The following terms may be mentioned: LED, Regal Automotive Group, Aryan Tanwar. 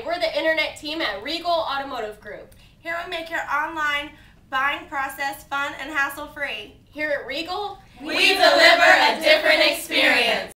Hi, we're the internet team at Regal Automotive Group. Here we make your online buying process fun and hassle-free. Here at Regal, we deliver a different experience.